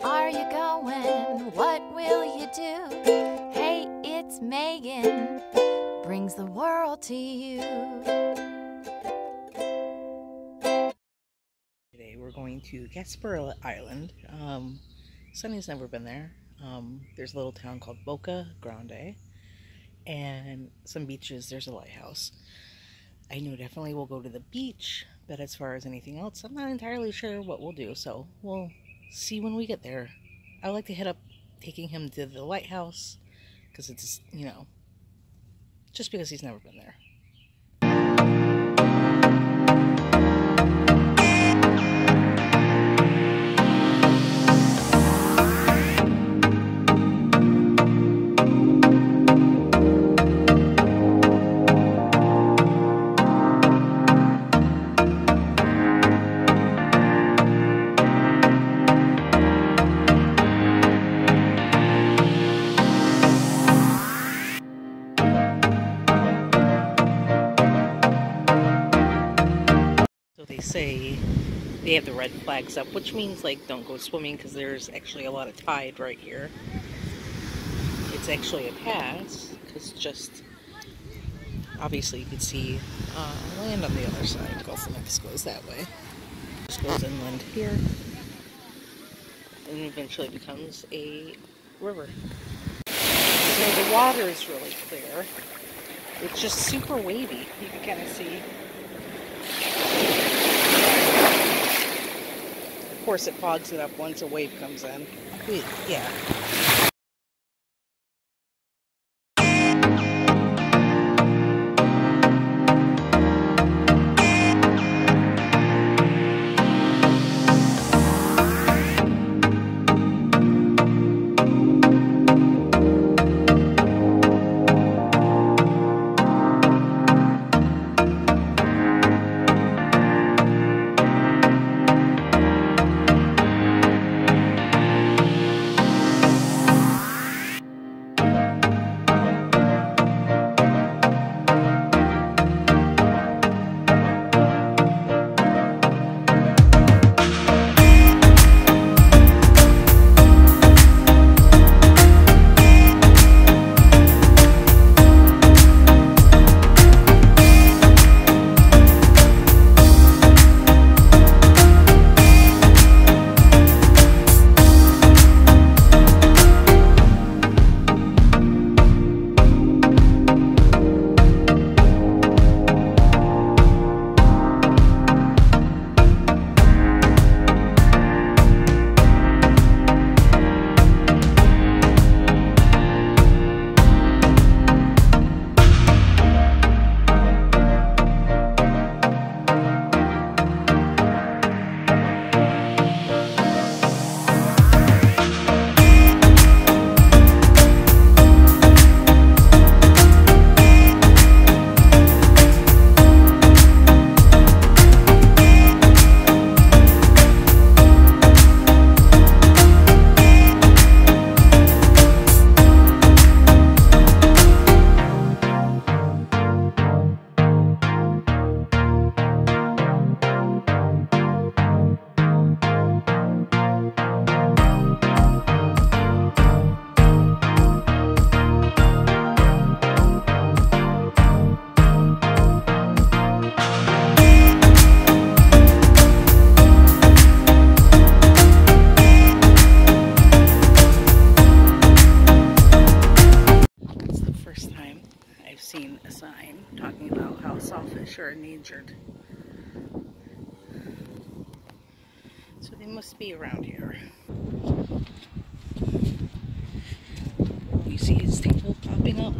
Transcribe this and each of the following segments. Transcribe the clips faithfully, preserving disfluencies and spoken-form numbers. Where are you going? What will you do? Hey, it's Megan, brings the world to you. Today we're going to Gasparilla Island. Um, Sunny's never been there. Um, there's a little town called Boca Grande and some beaches. There's a lighthouse. I know definitely we'll go to the beach, but as far as anything else, I'm not entirely sure what we'll do, so we'll see when we get there. I like to hit up taking him to the lighthouse because it's, you know, just because he's never been there. They say they have the red flags up, which means like don't go swimming because there's actually a lot of tide right here. It's actually a pass because just obviously you can see uh, land on the other side. Gulf of Mexico goes that way. Just goes inland here and eventually becomes a river. So the water is really clear. It's just super wavy. You can kind of see. Of course it fogs it up once a wave comes in. Yeah. Fish are endangered, so they must be around here. You see his tail popping up.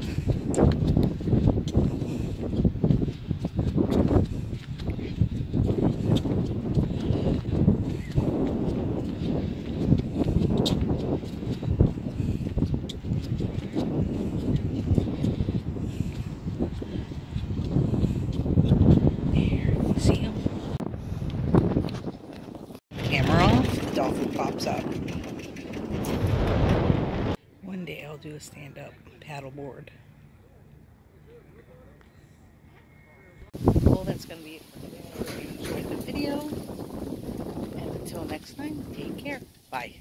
Do a stand-up paddleboard. Well, that's going to be it for today. I hope you enjoyed the video. And until next time, take care. Bye.